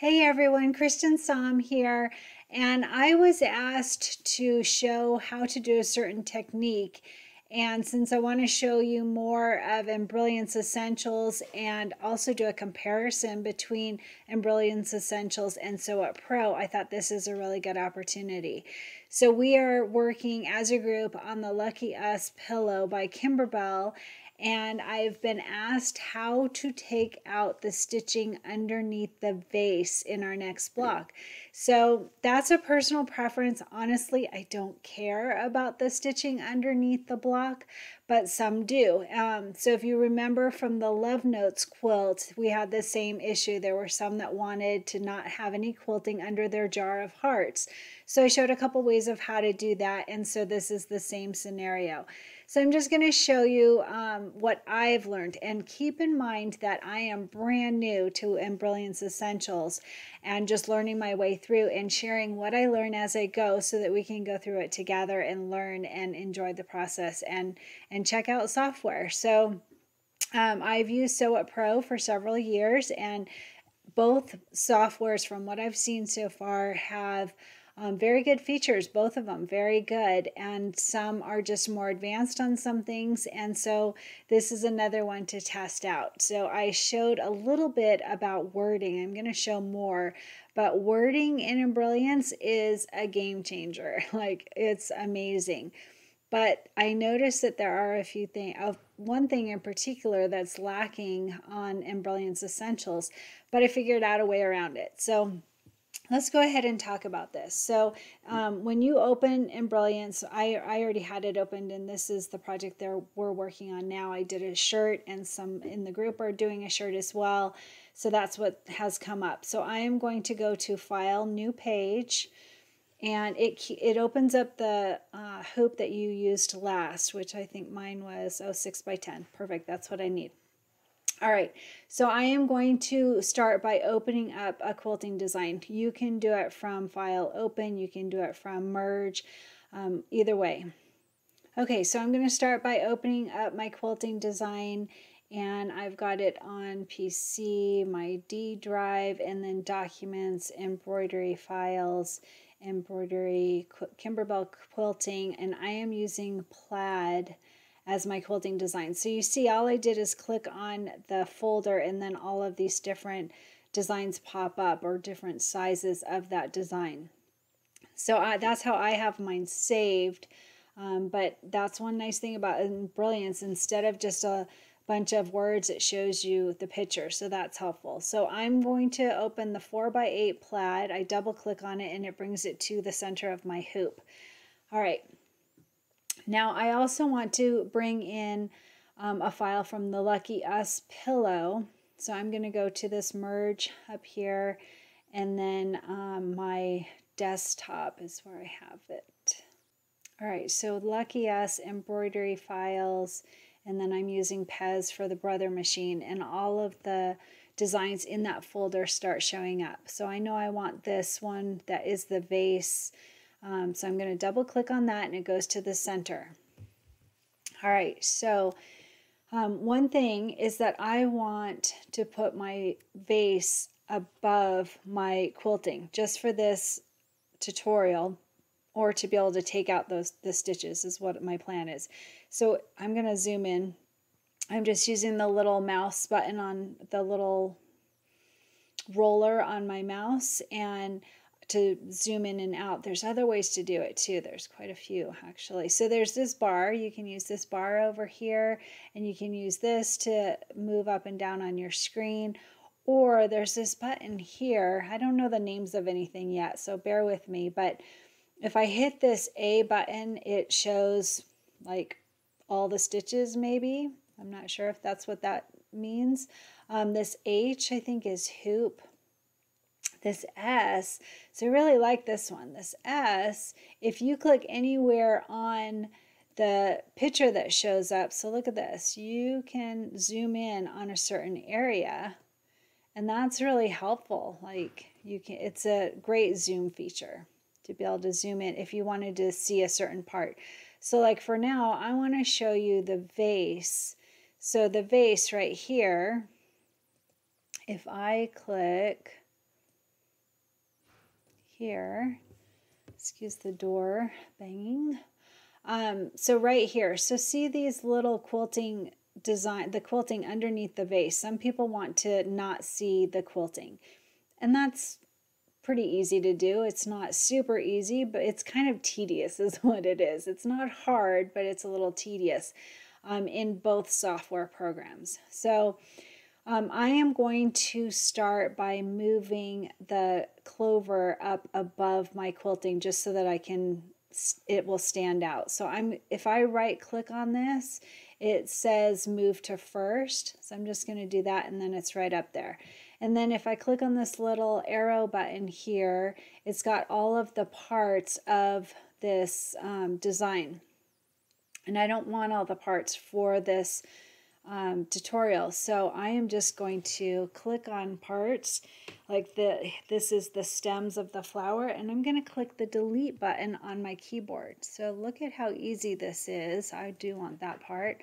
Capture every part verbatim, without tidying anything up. Hey everyone, Kristen Somm here, and I was asked to show how to do a certain technique, and since I want to show you more of Embrilliance Essentials and also do a comparison between Embrilliance Essentials and Sew What Pro, I thought this is a really good opportunity. So we are working as a group on the Lucky Us Pillow by Kimberbell, and I've been asked how to take out the stitching underneath the vase in our next block. So that's a personal preference. Honestly, I don't care about the stitching underneath the block, but some do. Um, so if you remember from the Love Notes quilt, we had the same issue. There were some that wanted to not have any quilting under their jar of hearts. So I showed a couple ways of how to do that, and so this is the same scenario. So I'm just going to show you um, what I've learned, and keep in mind that I am brand new to Embrilliance Essentials and just learning my way through and sharing what I learn as I go so that we can go through it together and learn and enjoy the process and, and check out software. So um, I've used Sew What Pro for several years, and both softwares from what I've seen so far have Um, very good features, both of them very good, and some are just more advanced on some things, and so this is another one to test out. So I showed a little bit about wording. I'm going to show more, but wording in Embrilliance is a game changer. Like, it's amazing. But I noticed that there are a few things, uh, one thing in particular that's lacking on Embrilliance Essentials, but I figured out a way around it. So let's go ahead and talk about this. So um, when you open Embrilliance, I, I already had it opened, and this is the project that we're working on now. I did a shirt, and some in the group are doing a shirt as well. So that's what has come up. So I am going to go to File, New Page, and it, it opens up the uh, hoop that you used last, which I think mine was oh, six by ten. Perfect, that's what I need. All right, so I am going to start by opening up a quilting design. You can do it from File, Open, you can do it from Merge, um, either way. Okay, so I'm going to start by opening up my quilting design, and I've got it on P C, my D drive, and then Documents, Embroidery Files, Embroidery, Kimberbell Quilting, and I am using Plaid as my quilting design. So you see, all I did is click on the folder, and then all of these different designs pop up, or different sizes of that design. So I, that's how I have mine saved. Um, but that's one nice thing about Embrilliance. Instead of just a bunch of words, it shows you the picture. So that's helpful. So I'm going to open the four by eight plaid. I double click on it, and it brings it to the center of my hoop. All right. Now I also want to bring in um, a file from the Lucky Us Pillow. So I'm going to go to this merge up here, and then um, my desktop is where I have it. All right, so Lucky Us, Embroidery Files, and then I'm using Pez for the Brother Machine, and all of the designs in that folder start showing up. So I know I want this one that is the vase. Um, so I'm going to double click on that, and it goes to the center. All right, so um, one thing is that I want to put my vase above my quilting just for this tutorial, or to be able to take out those the stitches is what my plan is. So I'm going to zoom in. I'm just using the little mouse button on the little roller on my mouse, and to zoom in and out. There's other ways to do it too. There's quite a few, actually. So there's this bar. You can use this bar over here, and you can use this to move up and down on your screen, or there's this button here. I don't know the names of anything yet, so bear with me, but if I hit this A button, it shows like all the stitches, maybe. I'm not sure if that's what that means. Um, this H, I think, is hoop. This S, so I really like this one. This S, if you click anywhere on the picture that shows up, so look at this, you can zoom in on a certain area, and that's really helpful. Like, you can, it's a great zoom feature to be able to zoom in if you wanted to see a certain part. So like for now, I want to show you the vase. So the vase right here, if I click here. Excuse the door banging. Um, so right here, so see these little quilting design, the quilting underneath the vase. Some people want to not see the quilting, and that's pretty easy to do. It's not super easy, but it's kind of tedious is what it is. It's not hard, but it's a little tedious um, in both software programs. So um, I am going to start by moving the clover up above my quilting just so that I can, it will stand out. So I'm, if I right click on this, it says move to first. So I'm just going to do that, and then it's right up there. And then if I click on this little arrow button here, it's got all of the parts of this um, design. And I don't want all the parts for this um, tutorial. So I am just going to click on parts, like the, this is the stems of the flower, and I'm going to click the delete button on my keyboard. So look at how easy this is. I do want that part.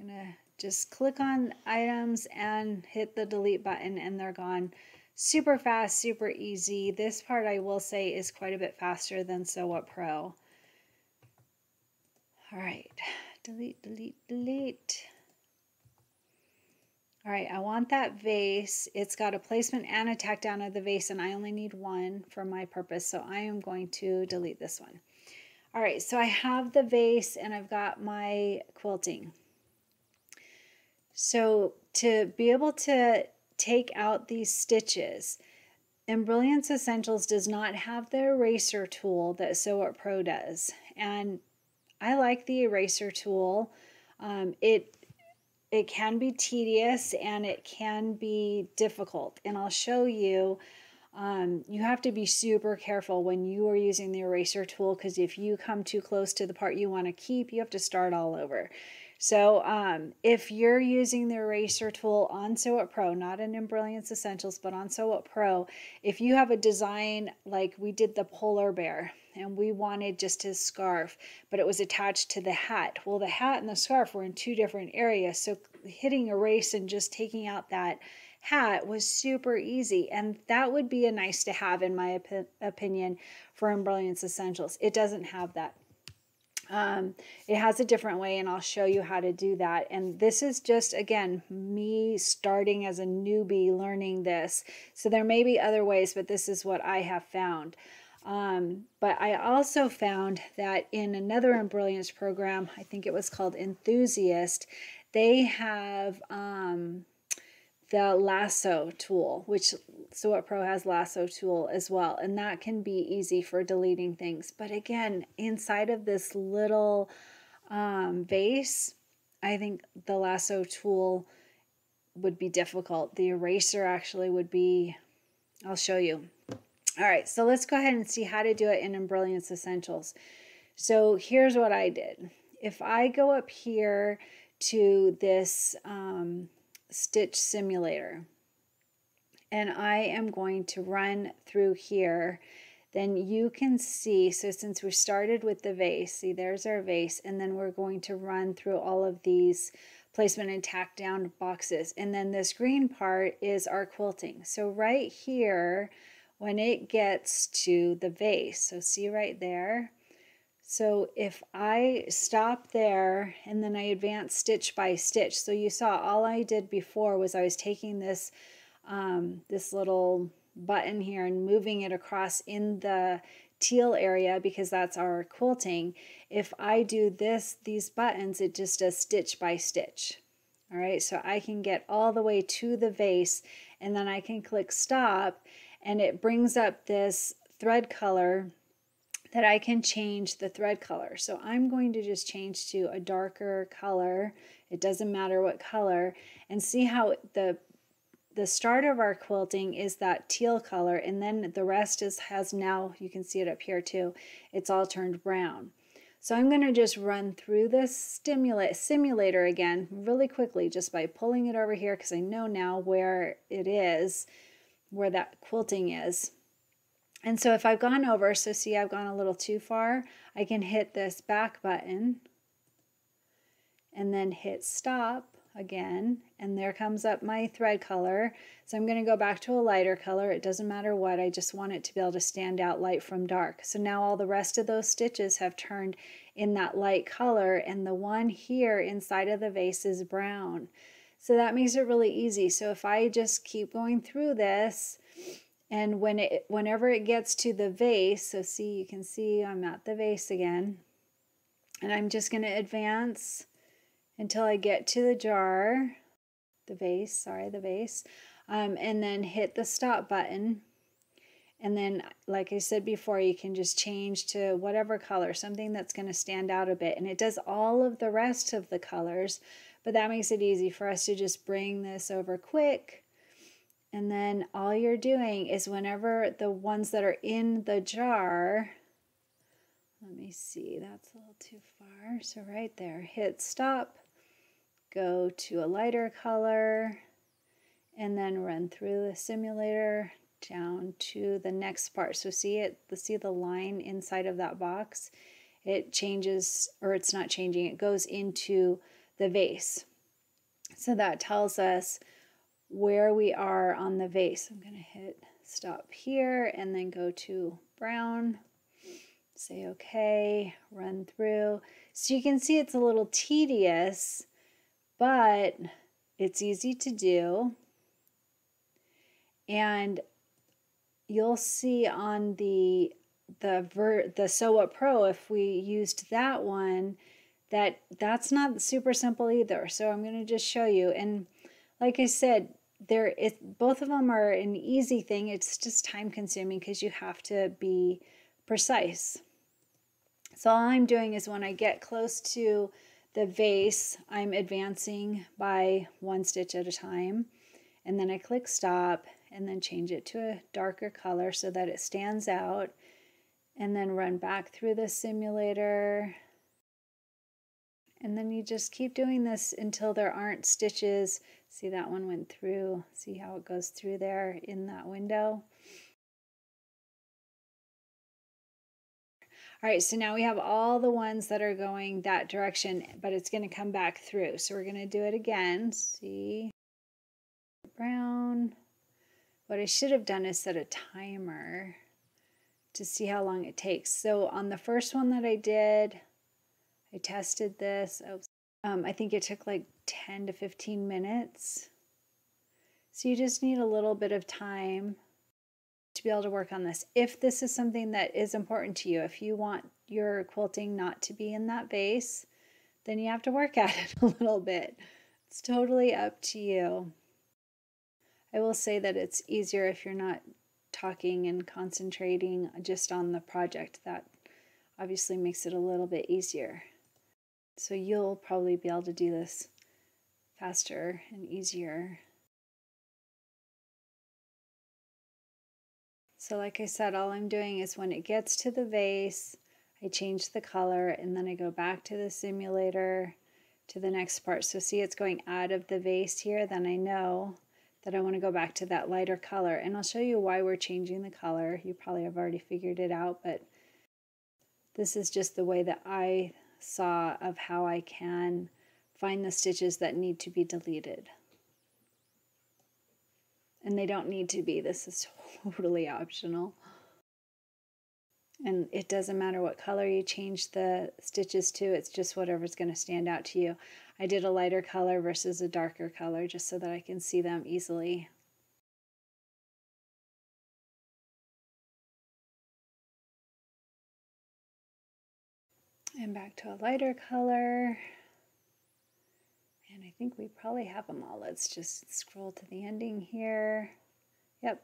I'm going to just click on items and hit the delete button, and they're gone. Super fast, super easy. This part, I will say, is quite a bit faster than Sew What Pro. All right, delete, delete, delete. All right, I want that vase. It's got a placement and a tack down of the vase, and I only need one for my purpose, so I am going to delete this one. All right, so I have the vase, and I've got my quilting. So to be able to take out these stitches, Embrilliance Essentials does not have the eraser tool that Sew What Pro does. And I like the eraser tool. Um, it, it can be tedious and it can be difficult. And I'll show you, um, you have to be super careful when you are using the eraser tool, because if you come too close to the part you want to keep, you have to start all over. So um, if you're using the eraser tool on Sew What Pro, not in Embrilliance Essentials, but on Sew What Pro, if you have a design like we did the polar bear, and we wanted just his scarf, but it was attached to the hat. Well, the hat and the scarf were in two different areas, so hitting erase and just taking out that hat was super easy, and that would be a nice to have, in my op opinion, for Embrilliance Essentials. It doesn't have that. Um, it has a different way, and I'll show you how to do that. And this is just, again, me starting as a newbie learning this. So there may be other ways, but this is what I have found. Um, but I also found that in another Embrilliance program, I think it was called Enthusiast, they have um, the lasso tool, which Sew What Pro has lasso tool as well, and that can be easy for deleting things. But again, inside of this little um, vase, I think the lasso tool would be difficult. The eraser actually would be, I'll show you. All right, so let's go ahead and see how to do it in Embrilliance Essentials. So here's what I did. If I go up here to this um, stitch simulator, and I am going to run through here, then you can see, so since we started with the vase, see there's our vase, and then we're going to run through all of these placement and tack down boxes, and then this green part is our quilting. So right here, when it gets to the vase, so see right there, so if I stop there and then I advance stitch by stitch, so you saw all I did before was I was taking this Um, this little button here and moving it across in the teal area because that's our quilting. If I do this, these buttons, it just does stitch by stitch. All right, so I can get all the way to the vase, and then I can click stop, and it brings up this thread color that I can change the thread color. So I'm going to just change to a darker color. It doesn't matter what color, and see how the The start of our quilting is that teal color, and then the rest is has now, you can see it up here too, it's all turned brown. So I'm going to just run through this stimulate simulator again really quickly just by pulling it over here, because I know now where it is, where that quilting is. And so if I've gone over, so see I've gone a little too far, I can hit this back button and then hit stop again, and there comes up my thread color. So I'm going to go back to a lighter color. It doesn't matter what, I just want it to be able to stand out light from dark. So now all the rest of those stitches have turned in that light color, and the one here inside of the vase is brown. So that makes it really easy. So if I just keep going through this, and when it, whenever it gets to the vase, so see, you can see I'm at the vase again, and I'm just going to advance until I get to the jar, the vase, sorry, the vase, um, and then hit the stop button. And then, like I said before, you can just change to whatever color, something that's going to stand out a bit. And it does all of the rest of the colors, but that makes it easy for us to just bring this over quick. And then all you're doing is whenever the ones that are in the jar, let me see, that's a little too far. So right there, hit stop, go to a lighter color, and then run through the simulator down to the next part. So see it, see the line inside of that box? It changes, or it's not changing, it goes into the vase. So that tells us where we are on the vase. I'm going to hit stop here and then go to brown, say okay, run through. So you can see it's a little tedious, but it's easy to do. And you'll see on the the ver the Sew What Pro, if we used that one, that that's not super simple either. So I'm going to just show you, and like I said, there is, both of them are an easy thing. It's just time consuming because you have to be precise. So all I'm doing is when I get close to the vase, I'm advancing by one stitch at a time, and then I click stop, and then change it to a darker color so that it stands out, and then run back through the simulator. And then you just keep doing this until there aren't stitches. See, that one went through. See how it goes through there in that window? All right, so now we have all the ones that are going that direction, but it's going to come back through. So we're going to do it again. See, brown. What I should have done is set a timer to see how long it takes. So on the first one that I did, I tested this. Um, I think it took like ten to fifteen minutes. So you just need a little bit of time to be able to work on this. If this is something that is important to you, if you want your quilting not to be in that vase, then you have to work at it a little bit. It's totally up to you. I will say that it's easier if you're not talking and concentrating just on the project. That obviously makes it a little bit easier. So you'll probably be able to do this faster and easier. So like I said, all I'm doing is when it gets to the vase, I change the color, and then I go back to the simulator to the next part. So see, it's going out of the vase here, then I know that I want to go back to that lighter color. And I'll show you why we're changing the color. You probably have already figured it out, but this is just the way that I saw of how I can find the stitches that need to be deleted. And they don't need to be. This is totally optional. And it doesn't matter what color you change the stitches to, it's just whatever's going to stand out to you. I did a lighter color versus a darker color just so that I can see them easily. And back to a lighter color, and I think we probably have them all. Let's just scroll to the ending here. Yep.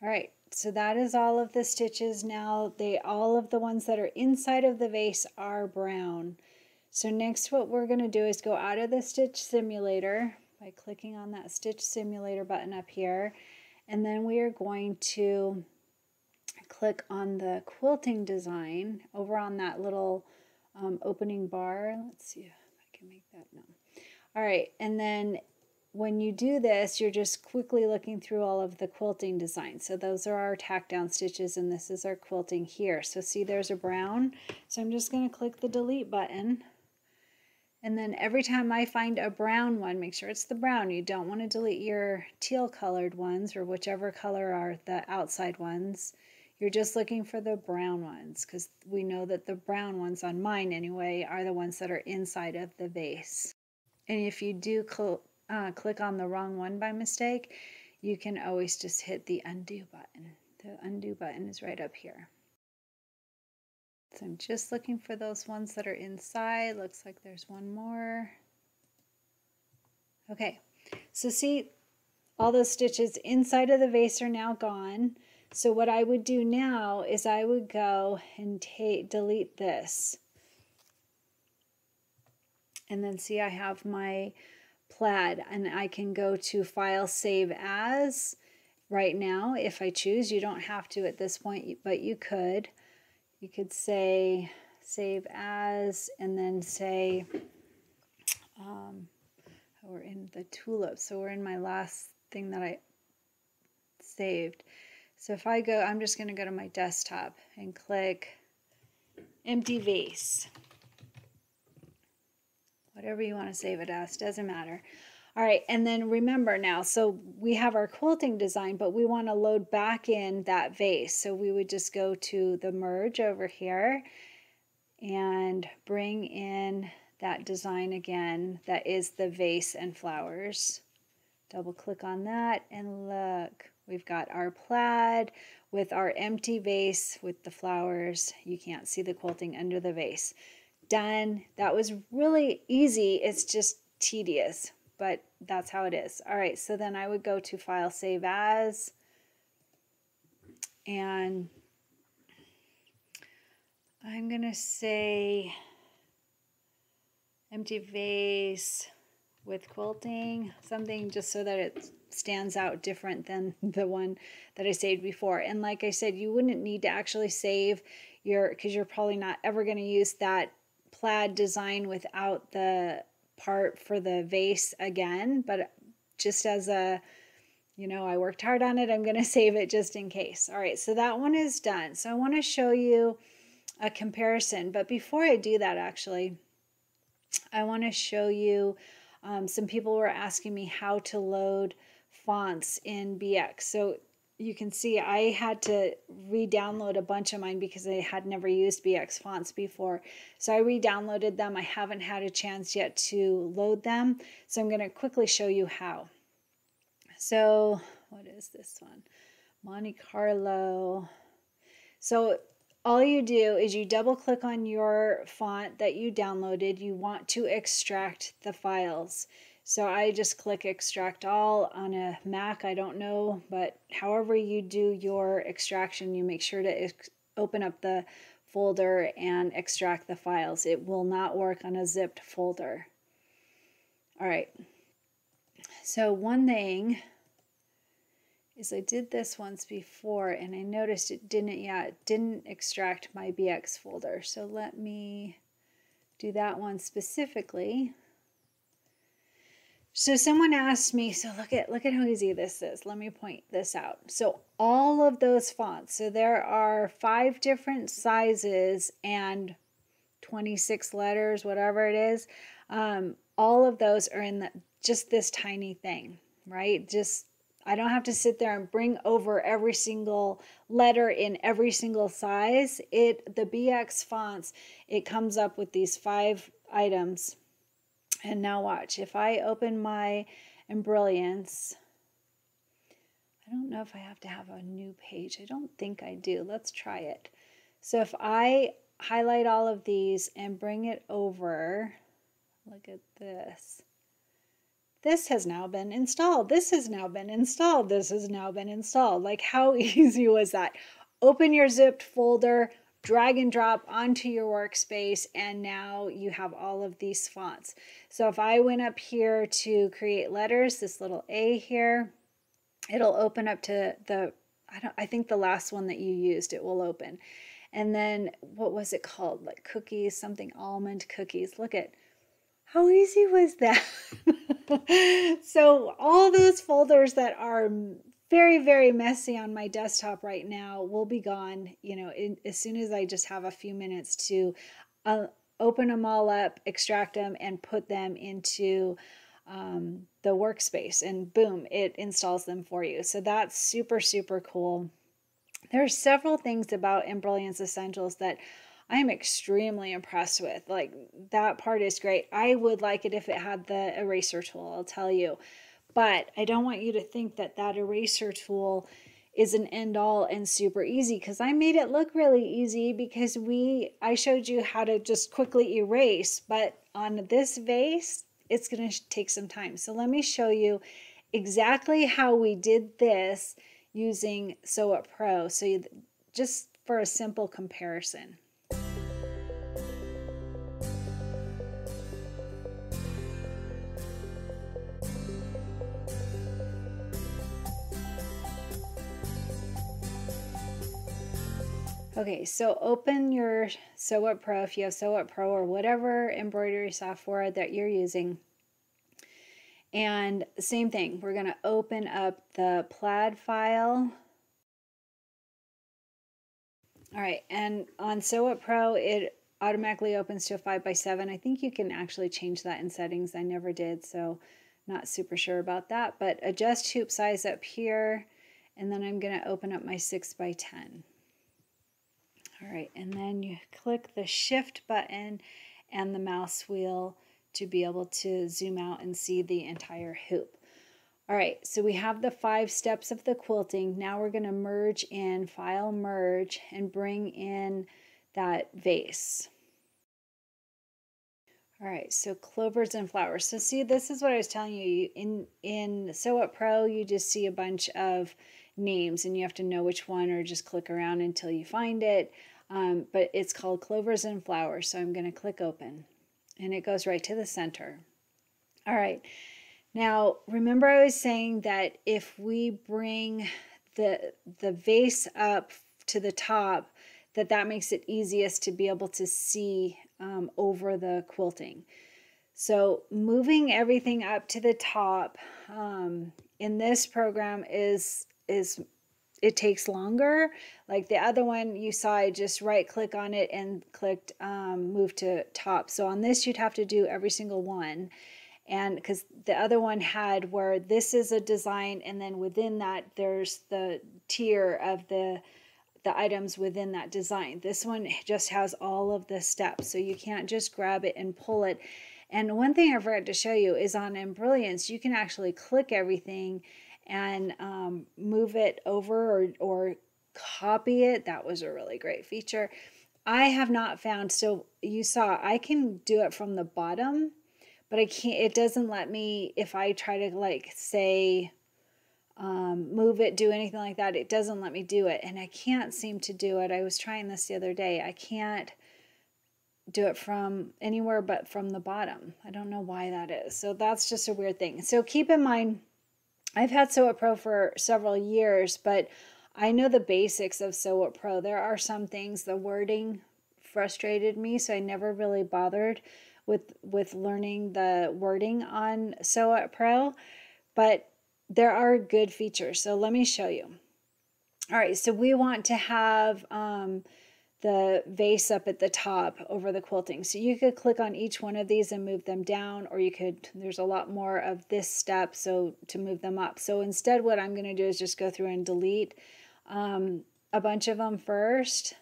All right, so that is all of the stitches. Now they, all of the ones that are inside of the vase are brown. So next what we're going to do is go out of the stitch simulator by clicking on that stitch simulator button up here, and then we are going to click on the quilting design over on that little um, opening bar. Let's see if I can make that. No. All right, and then when you do this, you're just quickly looking through all of the quilting designs. So those are our tack down stitches, and this is our quilting here. So see, there's a brown. So I'm just going to click the delete button, And then every time I find a brown one, make sure it's the brown. You don't want to delete your teal colored ones or whichever color are the outside ones. You're just looking for the brown ones because we know that the brown ones on mine anyway are the ones that are inside of the vase. And if you do cl uh, click on the wrong one by mistake, you can always just hit the undo button. The undo button is right up here. So I'm just looking for those ones that are inside. Looks like there's one more. Okay, so see, all those stitches inside of the vase are now gone. So what I would do now is I would go and take, delete this. And then see, I have my plaid and I can go to File, Save As right now if I choose. You don't have to at this point, but you could. You could say Save As and then say, um, oh, we're in the tulip. So we're in my last thing that I saved. So if I go, I'm just going to go to my desktop and click empty vase. Whatever you want to save it as, doesn't matter. All right, and then remember now, so we have our quilting design, but we want to load back in that vase. So we would just go to the merge over here and bring in that design again. That is the vase and flowers. Double click on that and look. We've got our plaid with our empty vase with the flowers. You can't see the quilting under the vase. Done. That was really easy. It's just tedious, but that's how it is. All right, so then I would go to File, Save As, and I'm going to say empty vase with quilting, something just so that it's stands out different than the one that I saved before. And like I said, you wouldn't need to actually save your, because you're probably not ever going to use that plaid design without the part for the vase again. But just as a, you know, I worked hard on it, I'm going to save it just in case. All right, so that one is done. So I want to show you a comparison. But before I do that, actually, I want to show you um, some people were asking me how to load fonts in B X. So you can see I had to re-download a bunch of mine because I had never used B X fonts before. So I re-downloaded them. I haven't had a chance yet to load them. So I'm going to quickly show you how. So what is this one? Monte Carlo. So all you do is you double click on your font that you downloaded. You want to extract the files. So I just click extract all on a Mac. I don't know, but however you do your extraction, you make sure to open up the folder and extract the files. It will not work on a zipped folder. All right. So one thing is I did this once before and I noticed it didn't, yeah, it didn't extract my B X folder. So let me do that one specifically. So someone asked me, so look at look at how easy this is. Let me point this out. So all of those fonts, so there are five different sizes and twenty-six letters, whatever it is. Um, all of those are in the, just this tiny thing, right? Just, I don't have to sit there and bring over every single letter in every single size. It, the B X fonts, it comes up with these five items. And now watch, if I open my Embrilliance, I don't know if I have to have a new page. I don't think I do. Let's try it. So if I highlight all of these and bring it over, look at this. This has now been installed. This has now been installed. This has now been installed. Like, how easy was that? Open your zipped folder, drag and drop onto your workspace, and now you have all of these fonts. So if I went up here to create letters, this little A here, it'll open up to the, I don't, I think the last one that you used, it will open. And then what was it called? Like cookies, something almond cookies. Look at how easy was that? So all those folders that are very, very messy on my desktop right now will be gone, you know, in, as soon as I just have a few minutes to uh, open them all up, extract them, and put them into um, the workspace, and boom, it installs them for you. So that's super, super cool. There are several things about Embrilliance Essentials that I'm extremely impressed with. Like, that part is great. I would like it if it had the eraser tool, I'll tell you. But I don't want you to think that that eraser tool is an end all and super easy, because I made it look really easy, because we, I showed you how to just quickly erase, but on this vase, it's gonna take some time. So let me show you exactly how we did this using Sew What Pro. So you, just for a simple comparison. Okay, so open your Sew What Pro if you have Sew What Pro or whatever embroidery software that you're using. And same thing, we're going to open up the plaid file. All right, and on Sew What Pro, it automatically opens to a five by seven. I think you can actually change that in settings. I never did, so not super sure about that. But adjust hoop size up here, and then I'm going to open up my six by ten. All right, and then you click the shift button and the mouse wheel to be able to zoom out and see the entire hoop. All right, so we have the five steps of the quilting. Now we're going to merge in, file merge, and bring in that vase. All right, so clovers and flowers. So see, this is what I was telling you. In, in Sew What Pro, you just see a bunch of names and you have to know which one or just click around until you find it, um, but it's called clovers and flowers. So I'm going to click open and it goes right to the center. All right, now remember I was saying that if we bring the the vase up to the top, that that makes it easiest to be able to see um, over the quilting. So moving everything up to the top um, in this program is is it takes longer. Like the other one you saw, I just right click on it and clicked um, move to top. So on this you'd have to do every single one, and because the other one had where this is a design and then within that there's the tier of the the items within that design. This one just has all of the steps, so you can't just grab it and pull it. And one thing I forgot to show you is on Embrilliance you can actually click everything and um, move it over or, or copy it. That was a really great feature. I have not found, so you saw I can do it from the bottom, but I can't, it doesn't let me, if I try to like say um, move it, do anything like that, it doesn't let me do it. And I can't seem to do it. I was trying this the other day. I can't do it from anywhere but from the bottom. I don't know why that is. So that's just a weird thing. So keep in mind, I've had Sew What Pro for several years, but I know the basics of Sew What Pro. There are some things, the wording frustrated me, so I never really bothered with with learning the wording on Sew What Pro, but there are good features. So let me show you. All right, so we want to have um, the vase up at the top over the quilting. So you could click on each one of these and move them down, or you could, there's a lot more of this step so to move them up. So instead what I'm going to do is just go through and delete um, a bunch of them first.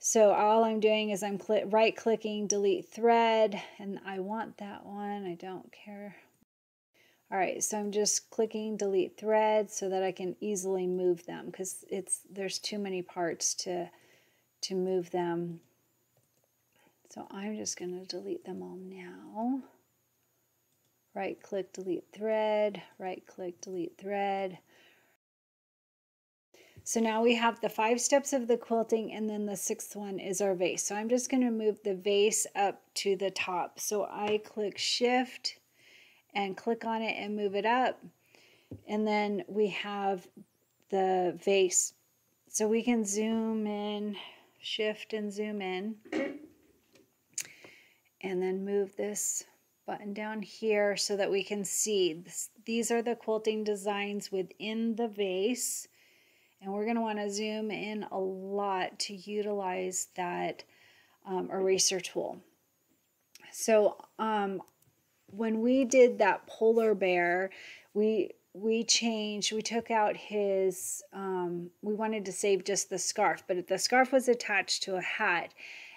So all I'm doing is I'm click right clicking delete thread, and I want that one, I don't care. All right, so I'm just clicking delete thread so that I can easily move them, because it's there's too many parts to to move them. So I'm just going to delete them all now. Right click, delete thread, right click, delete thread. So now we have the five steps of the quilting, and then the sixth one is our vase. So I'm just going to move the vase up to the top. So I click shift and click on it and move it up. And then we have the vase. So we can zoom in, shift and zoom in, and then move this button down here so that we can see this, these are the quilting designs within the vase, and we're going to want to zoom in a lot to utilize that um, eraser tool. So um, when we did that polar bear, we we changed, we took out his, um, we wanted to save just the scarf, but the scarf was attached to a hat.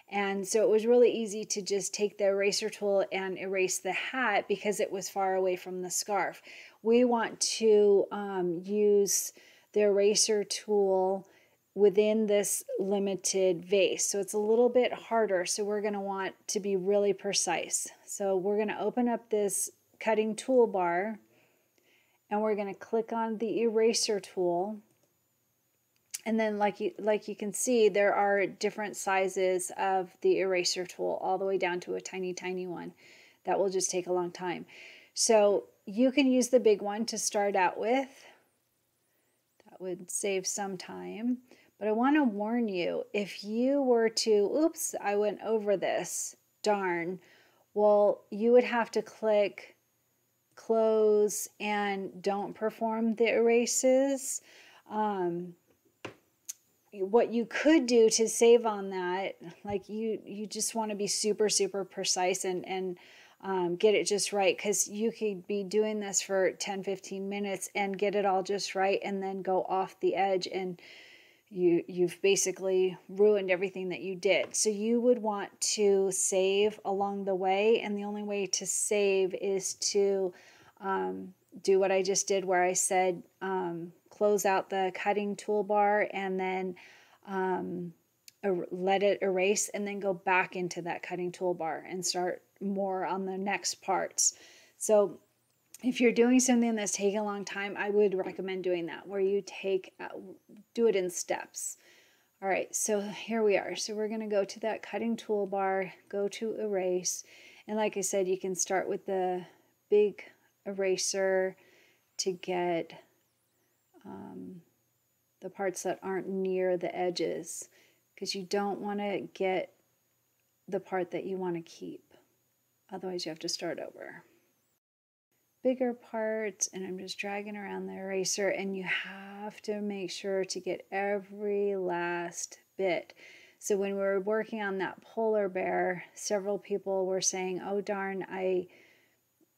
And so it was really easy to just take the eraser tool and erase the hat because it was far away from the scarf. We want to um, use the eraser tool within this limited vase. So it's a little bit harder. So we're gonna want to be really precise. So we're gonna open up this cutting toolbar and we're gonna click on the eraser tool. And then like you, like you can see, there are different sizes of the eraser tool all the way down to a tiny, tiny one. That will just take a long time. So you can use the big one to start out with. That would save some time. But I want to warn you, if you were to, oops, I went over this, darn, well, you would have to click close and don't perform the erases. Um, what you could do to save on that, like you, you just want to be super, super precise and, and um, get it just right, because you could be doing this for ten, fifteen minutes and get it all just right and then go off the edge and You, you've basically ruined everything that you did. So you would want to save along the way, and the only way to save is to um, do what I just did where I said um, close out the cutting toolbar and then um, er- let it erase and then go back into that cutting toolbar and start more on the next parts. So if you're doing something that's taking a long time, I would recommend doing that where you take, do it in steps. All right, so here we are. So we're gonna go to that cutting toolbar, go to erase. And like I said, you can start with the big eraser to get um, the parts that aren't near the edges, because you don't wanna get the part that you wanna keep. Otherwise you have to start over. Bigger parts, and I'm just dragging around the eraser, and you have to make sure to get every last bit. So when we were working on that polar bear, several people were saying, oh darn, I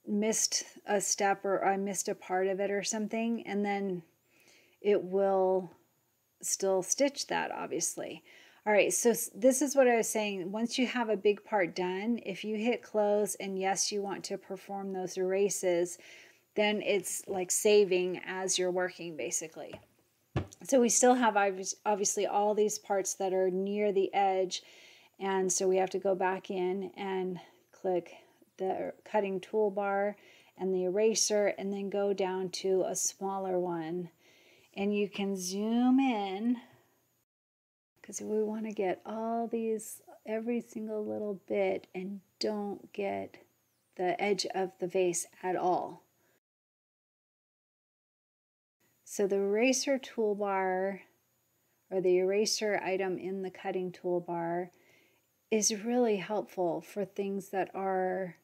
missed a step or I missed a part of it or something, and then it will still stitch that, obviously. All right, so this is what I was saying. Once you have a big part done, if you hit close and yes, you want to perform those erases, then it's like saving as you're working, basically. So we still have obviously all these parts that are near the edge, and so we have to go back in and click the cutting toolbar and the eraser, and then go down to a smaller one. And you can zoom in, because we want to get all these, every single little bit, and don't get the edge of the vase at all. So the eraser toolbar, or the eraser item in the cutting toolbar, is really helpful for things that are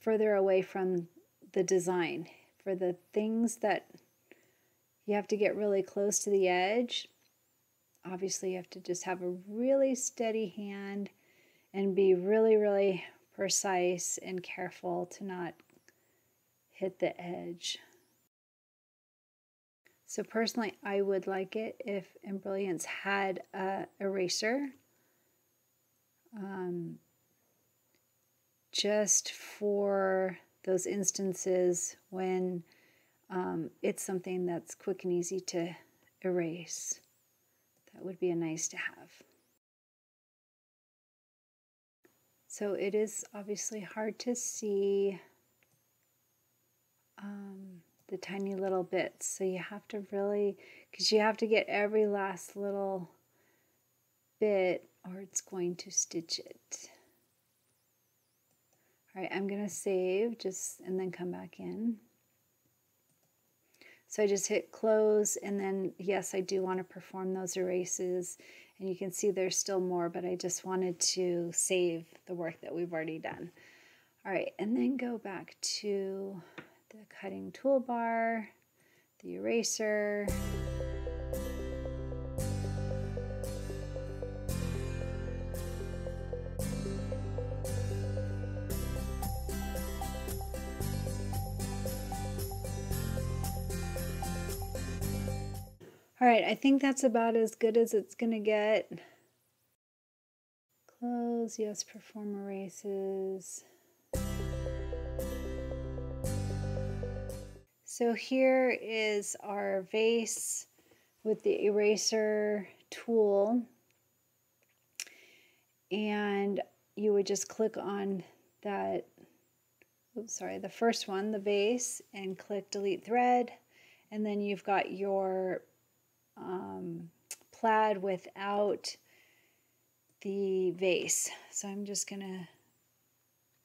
further away from the design. For the things that you have to get really close to the edge, obviously you have to just have a really steady hand and be really, really precise and careful to not hit the edge. So personally, I would like it if Embrilliance had a eraser um, just for those instances when um, it's something that's quick and easy to erase. That would be a nice to have. So it is obviously hard to see um, the tiny little bits. So you have to really, because you have to get every last little bit or it's going to stitch it. All right, I'm gonna save just and then come back in. So I just hit close, and then yes, I do want to perform those erases, and you can see there's still more, but I just wanted to save the work that we've already done. All right, and then go back to the cutting toolbar, the eraser. All right, I think that's about as good as it's gonna get. Close, yes, perform erases. So here is our vase with the eraser tool. And you would just click on that, oops, sorry, the first one, the vase, and click delete thread. And then you've got your um, plaid without the vase. So I'm just gonna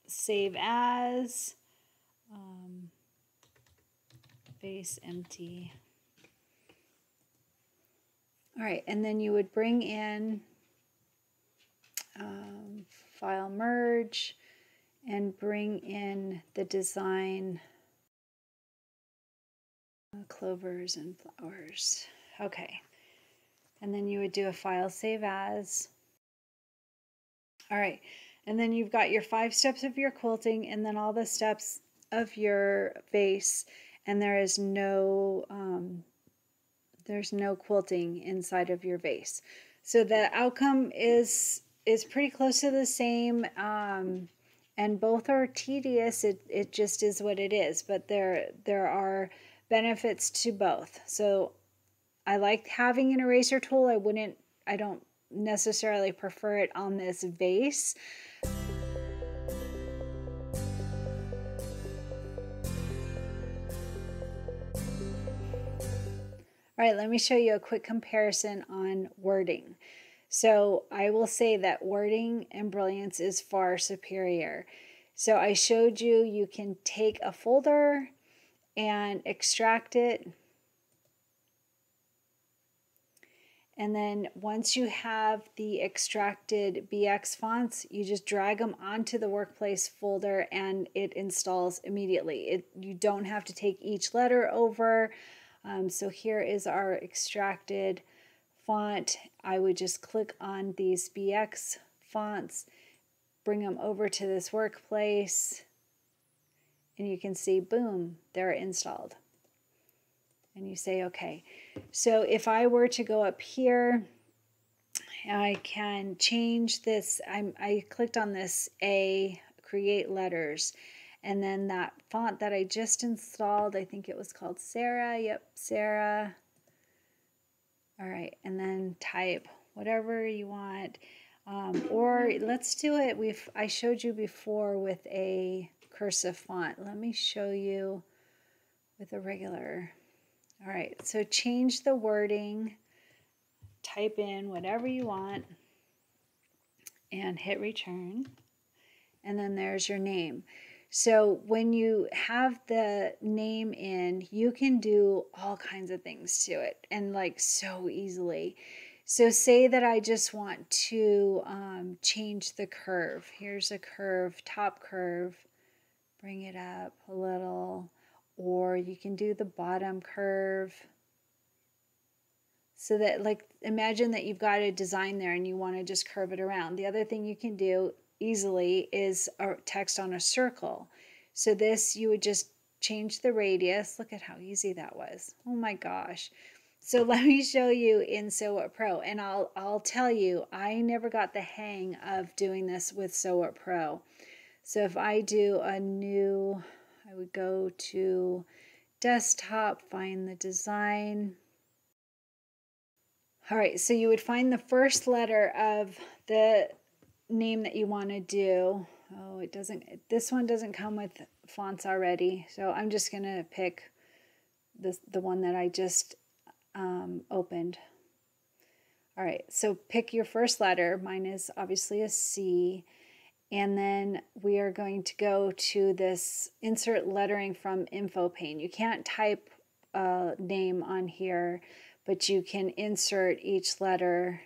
save as um, vase empty. All right, and then you would bring in um, file merge and bring in the design uh, clovers and flowers. Okay, and then you would do a file save as. All right, and then you've got your five steps of your quilting and then all the steps of your vase, and there is no um, there's no quilting inside of your vase. So the outcome is is pretty close to the same, um, and both are tedious. It, it just is what it is, but there there are benefits to both. So I like having an eraser tool. I wouldn't, I don't necessarily prefer it on this vase. All right, let me show you a quick comparison on wording. So I will say that wording Embrilliance is far superior. So I showed you, you can take a folder and extract it. And then once you have the extracted B X fonts, you just drag them onto the workplace folder and it installs immediately. It, you don't have to take each letter over. Um, so here is our extracted font. I would just click on these B X fonts, bring them over to this workplace, and you can see, boom, they're installed. And you say, okay. So if I were to go up here, I can change this. I'm, I clicked on this A, create letters. And then that font that I just installed, I think it was called Sarah. Yep, Sarah. All right, and then type whatever you want. Um, or let's do it. We've I showed you before with a cursive font. Let me show you with a regular. All right, so change the wording, type in whatever you want, and hit return, and then there's your name. So when you have the name in, you can do all kinds of things to it, and like so easily. So say that I just want to um, change the curve. Here's a curve, top curve, bring it up a little. Or you can do the bottom curve, so that, like, imagine that you've got a design there and you want to just curve it around. The other thing you can do easily is a text on a circle. So this, you would just change the radius. Look at how easy that was. Oh my gosh. So let me show you in Sew What Pro, and I'll, I'll tell you, I never got the hang of doing this with Sew What Pro. So if I do a new, I would go to desktop, find the design. All right, so you would find the first letter of the name that you want to do. Oh, it doesn't, this one doesn't come with fonts already. So I'm just going to pick the, the one that I just um, opened. All right, so pick your first letter. Mine is obviously a C. And then we are going to go to this insert lettering from info pane. You can't type a name on here, but you can insert each letter.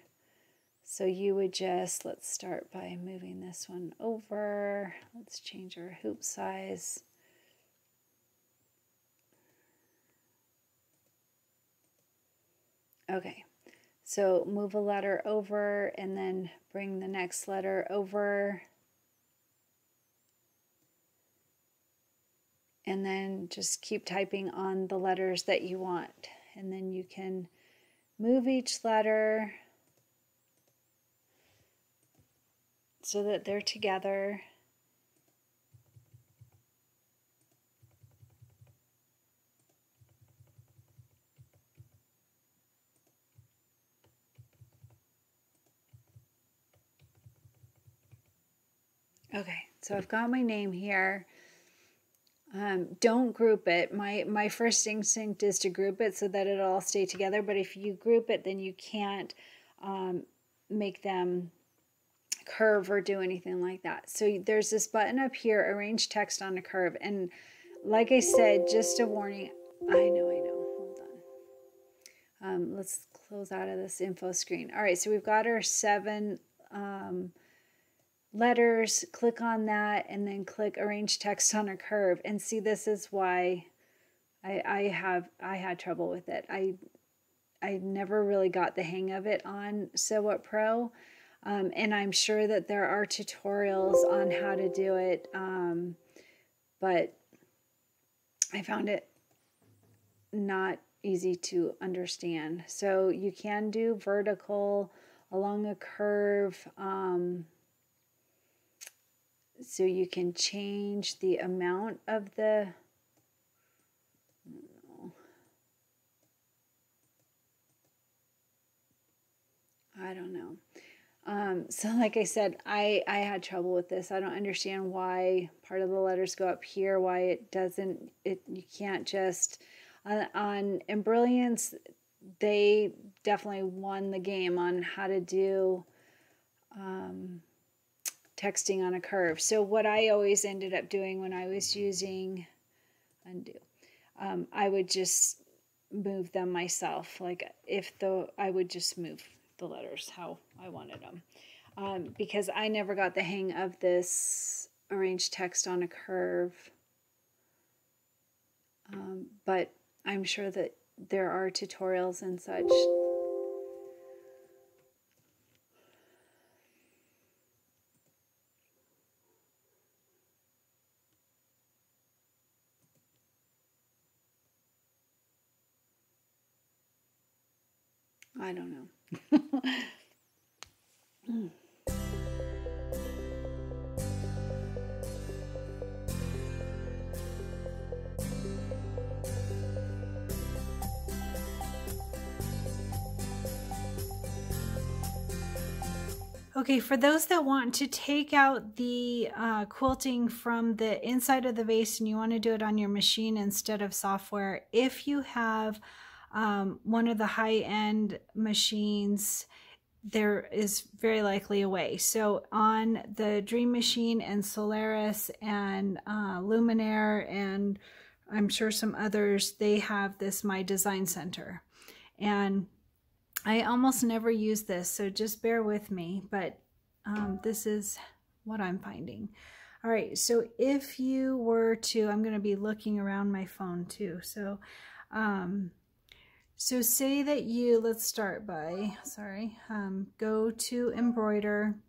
So you would just, let's start by moving this one over. Let's change our hoop size. Okay, so move a letter over and then bring the next letter over. And then just keep typing on the letters that you want. And then you can Move each letter so that they're together. Okay, so I've got my name here. Um, don't group it. My, my first instinct is to group it so that it'll all stay together, but if you group it, then you can't um, make them curve or do anything like that. So there's this button up here, arrange text on a curve. And like I said, just a warning, I know, I know, hold on. Um, let's close out of this info screen. All right, so we've got our seven, um, letters, click on that, and then click arrange text on a curve. And see, this is why I, I have I had trouble with it. I I never really got the hang of it on Sew What Pro, um, and I'm sure that there are tutorials on how to do it, um, but I found it not easy to understand. So you can do vertical, along a curve. Um, So you can change the amount of the, no, I don't know. Um, so like I said, I, I had trouble with this. I don't understand why part of the letters go up here, why it doesn't, it, you can't just, on, on Embrilliance, they definitely won the game on how to do, um, texting on a curve. So what I always ended up doing when I was using undo, um, I would just move them myself. Like if the, I would just move the letters how I wanted them, um, because I never got the hang of this arrange text on a curve. Um, but I'm sure that there are tutorials and such. I don't know. mm. Okay, for those that want to take out the uh, quilting from the inside of the base and you want to do it on your machine instead of software, if you have Um, one of the high-end machines, there is very likely a way. So on the Dream Machine and Solaris and uh, Luminaire, and I'm sure some others, they have this My Design Center. And I almost never use this, so just bear with me, but um, this is what I'm finding. All right, so if you were to, I'm going to be looking around my phone too, so... Um, So say that you, let's start by, sorry, um, go to embroider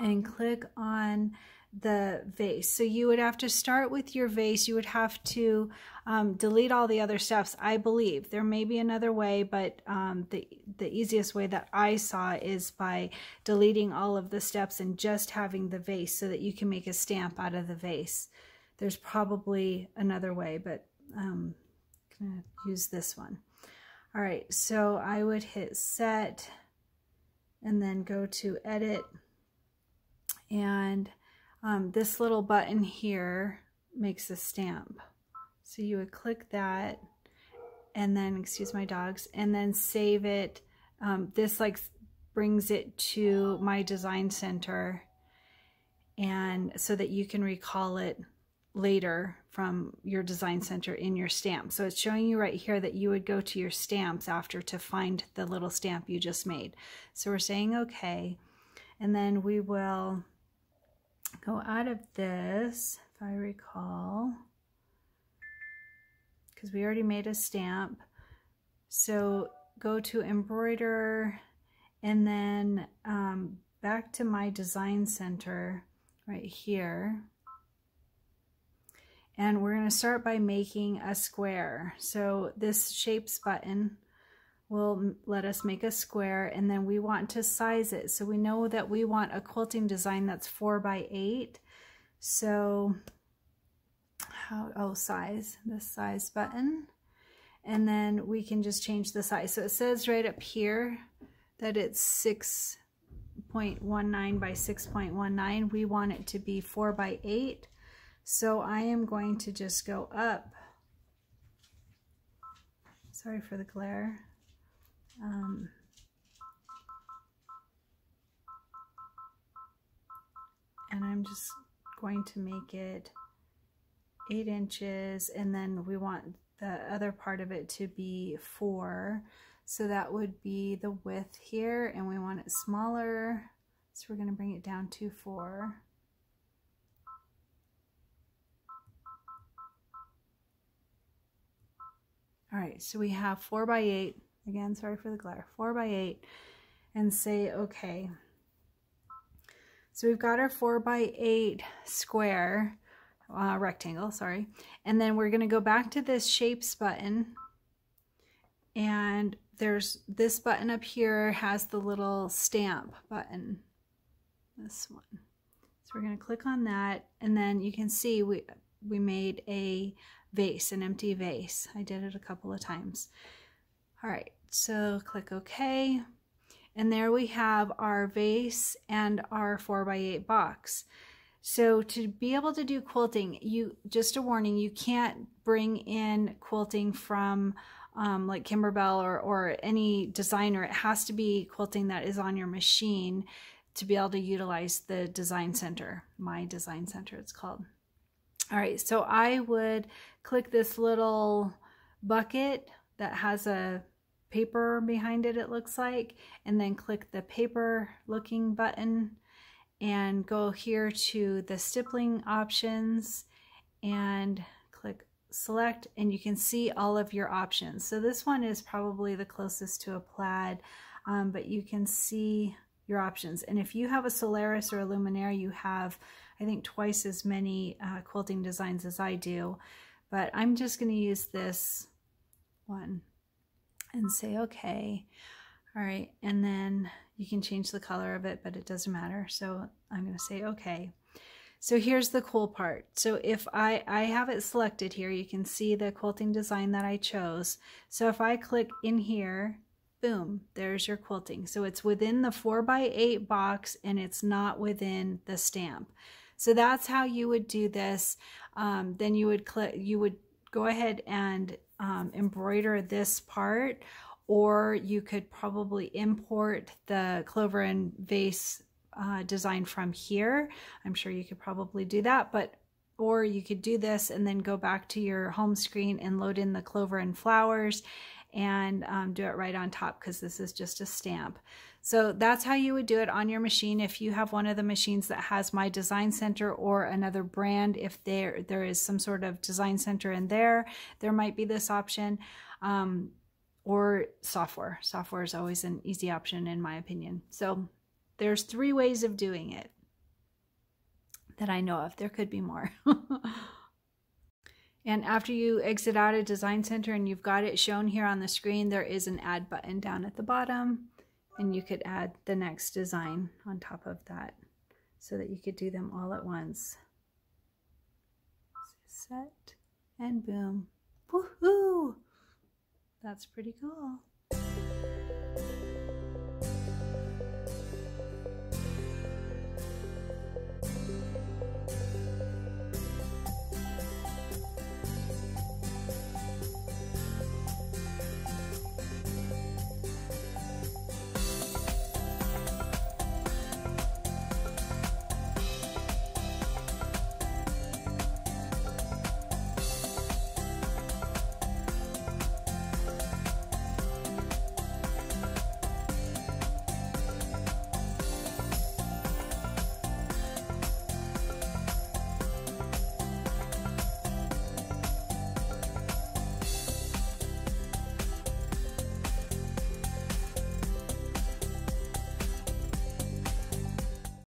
and click on the vase. So you would have to start with your vase. You would have to um, delete all the other steps, I believe. There may be another way, but um, the, the easiest way that I saw is by deleting all of the steps and just having the vase so that you can make a stamp out of the vase. There's probably another way, but um, I'm gonna use this one. All right, so I would hit set and then go to edit. And um, this little button here makes a stamp. So you would click that and then, excuse my dogs, and then save it. Um, this like brings it to My Design Center, and so that you can recall it later from your design center in your stamp. So it's showing you right here that you would go to your stamps after to find the little stamp you just made. So we're saying okay, and then we will go out of this, if I recall, because we already made a stamp. So go to embroider and then um, back to My Design Center right here. And we're going to start by making a square. So this shapes button will let us make a square, and then we want to size it. So we know that we want a quilting design that's four by eight. So how, oh, size, the size button. And then we can just change the size. So it says right up here that it's six point one nine by six point one nine. We want it to be four by eight. So I am going to just go up. Sorry for the glare. Um, and I'm just going to make it eight inches, and then we want the other part of it to be four. So that would be the width here, and we want it smaller. So we're going to bring it down to four. All right, so we have four by eight. Again, sorry for the glare, four by eight, and say, okay. So we've got our four by eight square, uh, rectangle, sorry. And then we're gonna go back to this shapes button, and there's this button up here has the little stamp button, this one. So we're gonna click on that, and then you can see we, we made a vase, an empty vase. I did it a couple of times. All right, so click OK, and there we have our vase and our four by eight box. So to be able to do quilting, you just a warning, you can't bring in quilting from um, like Kimberbell or, or any designer. It has to be quilting that is on your machine to be able to utilize the design center, My Design Center it's called. All right, so I would click this little bucket that has a paper behind it, it looks like, and then click the paper looking button and go here to the stippling options and click select, and you can see all of your options. So this one is probably the closest to a plaid, um, but you can see your options. And if you have a Solaris or a Luminaire, you have, I think, twice as many uh, quilting designs as I do, but I'm just gonna use this one and say okay. All right, and then you can change the color of it, but it doesn't matter, so I'm going to say okay. So here's the cool part. So if I I have it selected here, you can see the quilting design that I chose. So if I click in here, boom, there's your quilting. So it's within the four by eight box, and it's not within the stamp. So that's how you would do this. Um, then you would click, you would go ahead and Um, embroider this part, or you could probably import the clover and vase uh, design from here. I'm sure you could probably do that, but or you could do this and then go back to your home screen and load in the clover and flowers and um, do it right on top, because this is just a stamp. So that's how you would do it on your machine. If you have one of the machines that has My Design Center or another brand, if there there is some sort of design center in there, there might be this option, um, or software. Software is always an easy option in my opinion. So there's three ways of doing it that I know of. There could be more. And after you exit out of Design Center and you've got it shown here on the screen, there is an add button down at the bottom, and you could add the next design on top of that so that you could do them all at once. Set and boom. Woohoo! That's pretty cool.